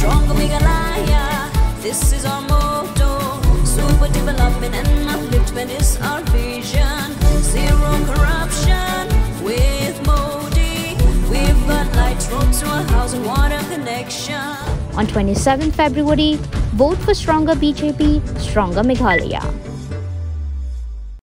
strong Meghalaya. This is our motto. Super development and upliftment is our vision. Zero corruption with Modi. We've got light, road to our house and water connection. On 27 February, vote for stronger BJP, stronger Meghalaya.